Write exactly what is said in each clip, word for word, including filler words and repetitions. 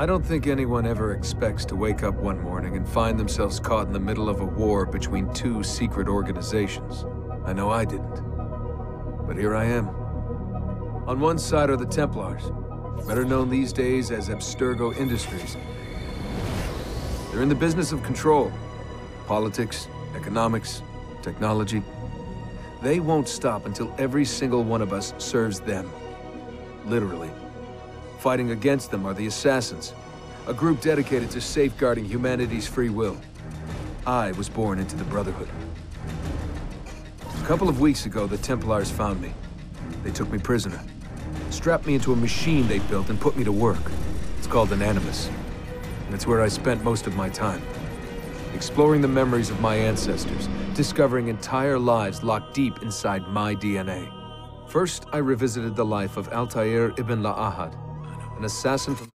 I don't think anyone ever expects to wake up one morning and find themselves caught in the middle of a war between two secret organizations. I know I didn't. But here I am. On one side are the Templars, better known these days as Abstergo Industries. They're in the business of control. Politics, economics, technology. They won't stop until every single one of us serves them. Literally. Fighting against them are the Assassins, a group dedicated to safeguarding humanity's free will. I was born into the Brotherhood. A couple of weeks ago, the Templars found me. They took me prisoner, strapped me into a machine they built and put me to work. It's called an Animus, and it's where I spent most of my time. Exploring the memories of my ancestors, discovering entire lives locked deep inside my D N A. First, I revisited the life of Altair ibn La'ahad, an assassin from...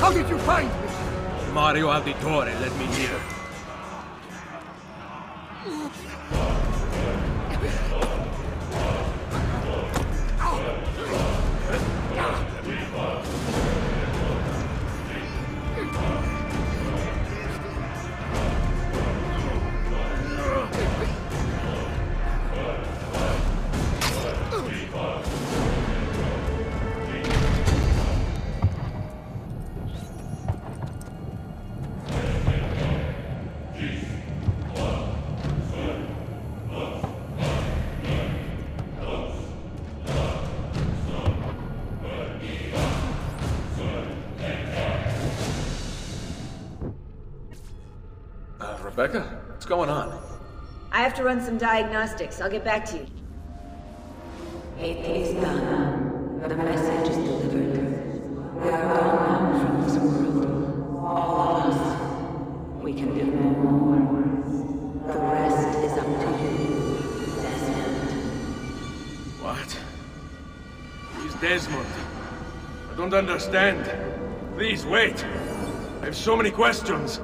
How did you find me? Mario Auditore let me here. Rebecca, what's going on? I have to run some diagnostics. I'll get back to you. It is done. The message is delivered. We are gone now from this world. All of us. We can do no more. The rest is up to you, Desmond. What? Who's Desmond? I don't understand. Please, wait. I have so many questions.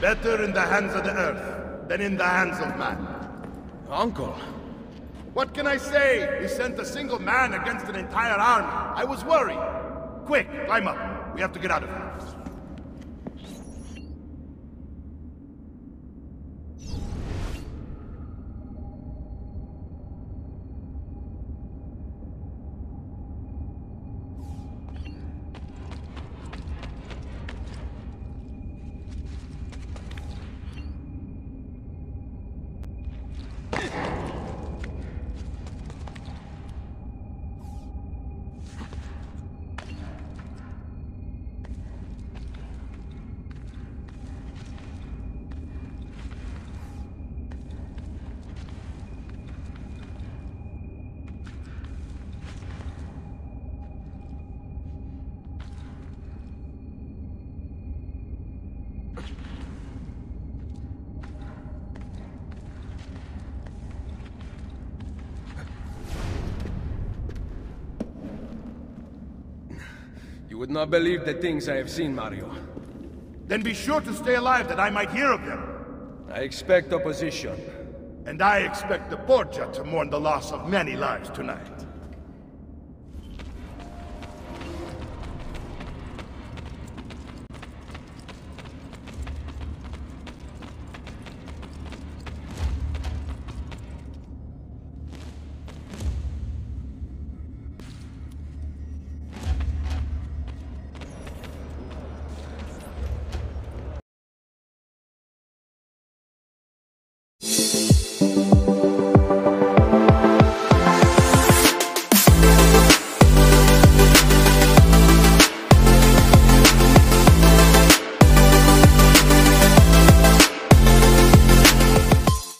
Better in the hands of the earth than in the hands of man. Uncle. What can I say? We sent a single man against an entire army. I was worried. Quick, climb up. We have to get out of here. You would not believe the things I have seen, Mario. Then be sure to stay alive that I might hear of them. I expect opposition. And I expect the Borgia to mourn the loss of many lives tonight.